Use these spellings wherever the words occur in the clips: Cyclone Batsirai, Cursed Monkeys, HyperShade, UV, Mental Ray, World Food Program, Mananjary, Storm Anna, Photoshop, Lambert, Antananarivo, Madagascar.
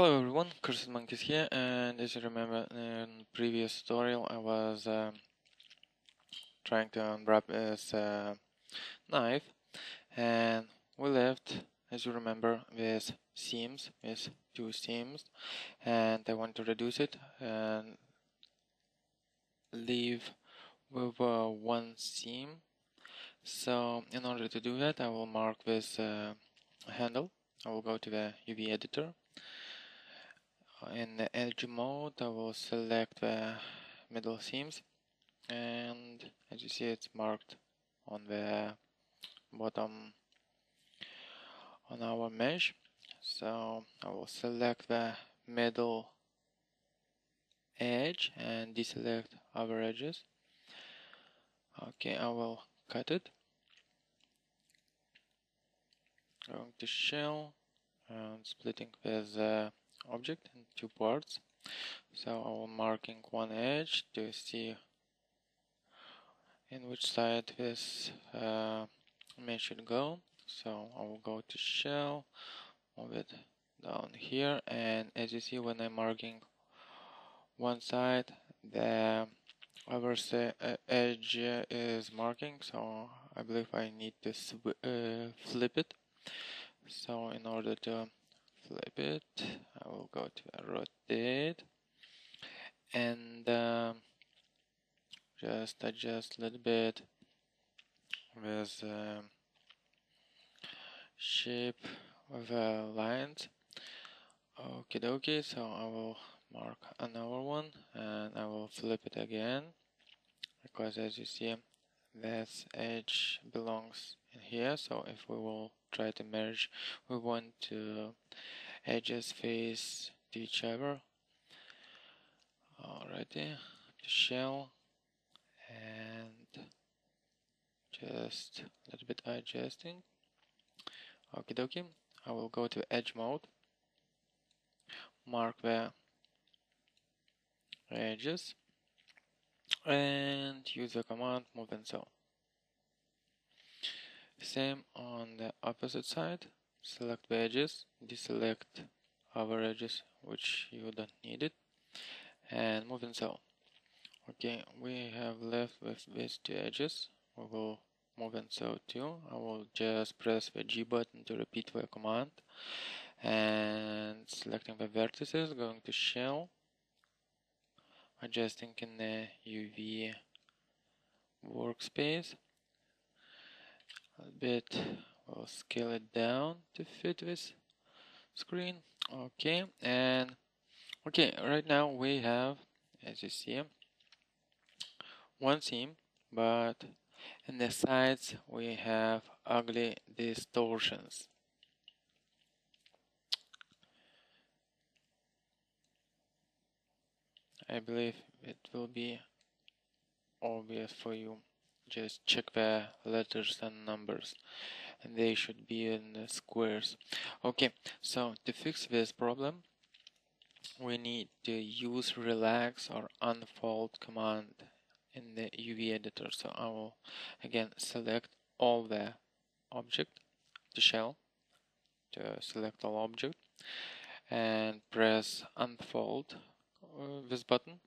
Hello everyone, Cursed Monkeys here, and as you remember in previous tutorial I was trying to unwrap this knife, and we left, as you remember, with seams, with two seams, and I want to reduce it and leave with one seam. So in order to do that I will mark this handle. I will go to the UV editor. In the edge mode I will select the middle seams, and as you see it's marked on the bottom on our mesh. So I will select the middle edge and deselect other edges. Okay, I will cut it. Going to shell and splitting with object in two parts. So I will marking one edge to see in which side this mesh should go. So I will go to shell, move it down here, and as you see when I'm marking one side the other edge is marking, so I believe I need to flip it. So in order to flip it I will go to rotate and just adjust a little bit with shape of the lines. Okie dokie, so I will mark another one and I will flip it again, because as you see this edge belongs in here, so if we will try to merge we want to edges face to each other. Alrighty, shell and just a little bit adjusting. Okie dokie, I will go to edge mode, mark the edges and use the command move and sew. Same on the opposite side, select the edges, deselect other edges which you don't need it, and move and sew. Okay, we have left with these two edges, we will move and sew too. I will just press the G button to repeat the command, and selecting the vertices, going to shell, adjusting in the UV workspace. A bit, we'll scale it down to fit this screen. Okay, and okay, right now we have, as you see, one seam, but in the sides we have ugly distortions. I believe it will be obvious for you. Just check the letters and numbers, and they should be in the squares. Okay, so to fix this problem we need to use relax or unfold command in the UV editor. So I will again select all the object to shell, to select all object, and press unfold this button.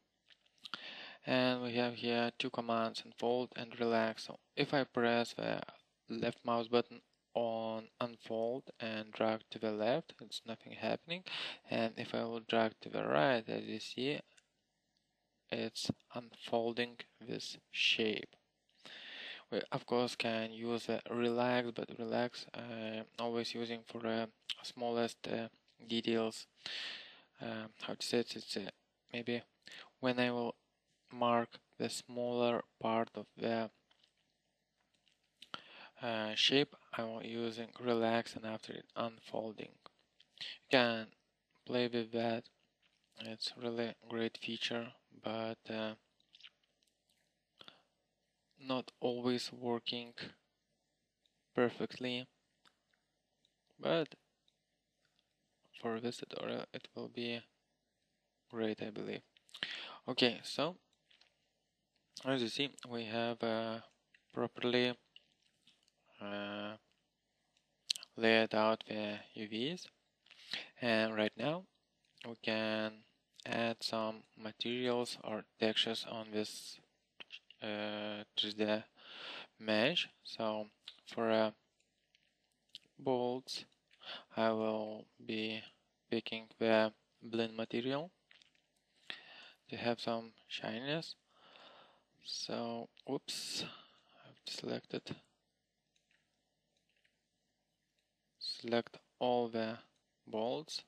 And we have here two commands, unfold and relax. So if I press the left mouse button on unfold and drag to the left, it's nothing happening, and if I will drag to the right, as you see, it's unfolding this shape. We of course can use the relax, but relax I'm always using for the smallest details. How to say it? It's maybe when I will mark the smaller part of the shape, I will using relax and after it unfolding. You can play with that, it's really great feature, but not always working perfectly, but for this tutorial it will be great, I believe. Okay, so as you see, we have properly laid out the UVs, and right now we can add some materials or textures on this 3D mesh. So for a bolts, I will be picking the blend material to have some shininess. So, oops, I've selected. Select all the bolts.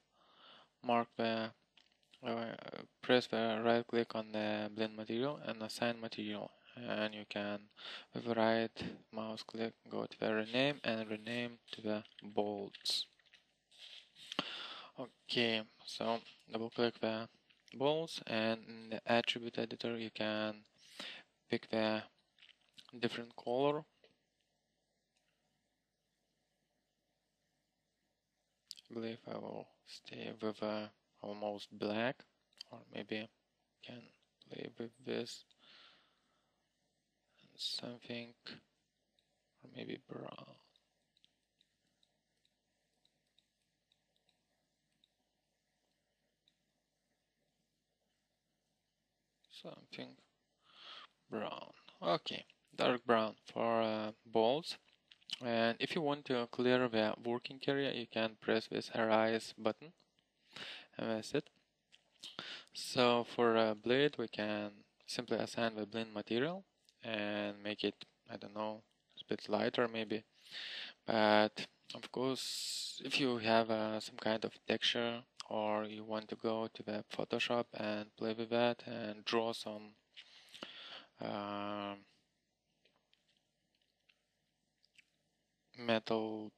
Mark the press the right click on the blend material and assign material. And you can with the right mouse click go to the rename and rename to the bolts. Okay, so double click the bolts, and in the attribute editor you can pick the different color . I believe I will stay with almost black, or maybe can play with this and something, or maybe brown. Something brown. Okay, dark brown for balls. And if you want to clear the working area, you can press this Erase button, and that's it. So for a blade, we can simply assign the blend material and make it, I don't know, a bit lighter maybe. But of course, if you have some kind of texture, or you want to go to the Photoshop and play with that and draw some metal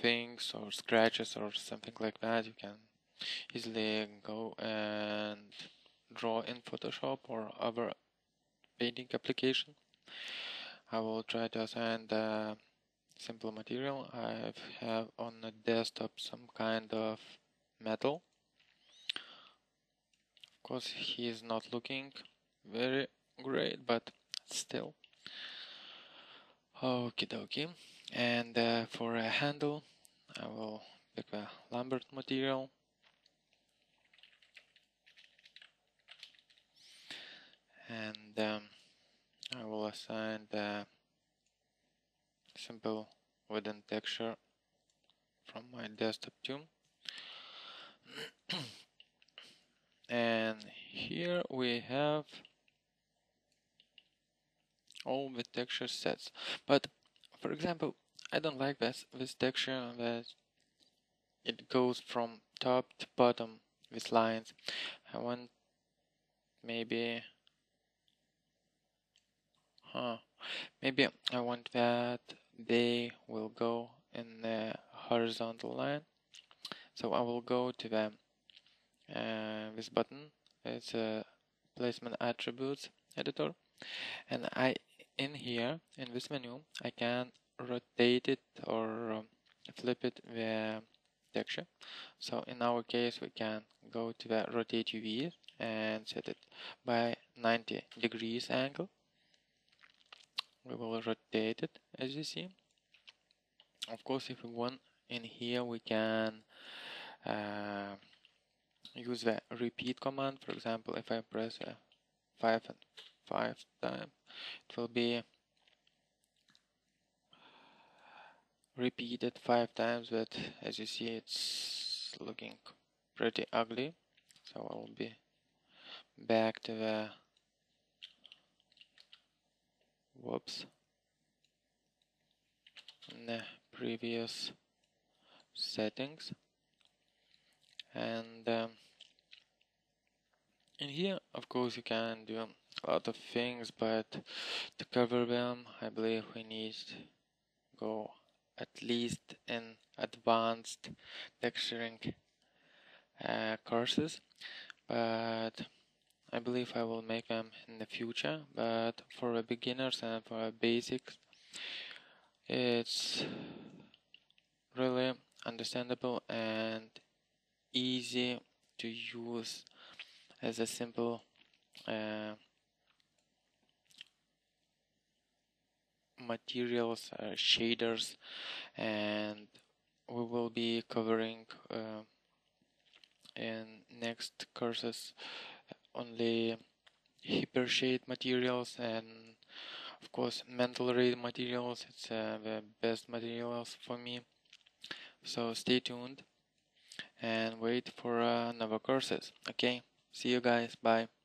things or scratches or something like that, you can easily go and draw in Photoshop or other painting application. I will try to assign the simple material. I have on the desktop some kind of metal. Of course, he is not looking very great, but still. Okie dokie. And for a handle, I will pick a Lambert material. And I will assign the simple wooden texture from my desktop too. And here we have all the texture sets. But for example, I don't like this texture that it goes from top to bottom with lines. I want maybe maybe I want that they will go in the horizontal line. So I will go to the this button. It's a placement attributes editor, and I in here in this menu I can rotate it or flip it the texture. So in our case we can go to the rotate UV and set it by 90 degrees angle. We will rotate it as you see. Of course, if we want in here we can use the repeat command. For example, if I press 5 and 5 times, it will be repeated 5 times, but as you see it's looking pretty ugly. So I will be back to the in the previous settings, and in here of course you can do a lot of things, but to cover them I believe we need to go at least in advanced texturing courses, but I believe I will make them in the future. But for the beginners and for the basics, it's really understandable and easy to use as a simple materials, shaders, and we will be covering in next courses only HyperShade materials, and of course Mental Ray materials. It's the best materials for me, so stay tuned and wait for another courses. Okay, see you guys, bye.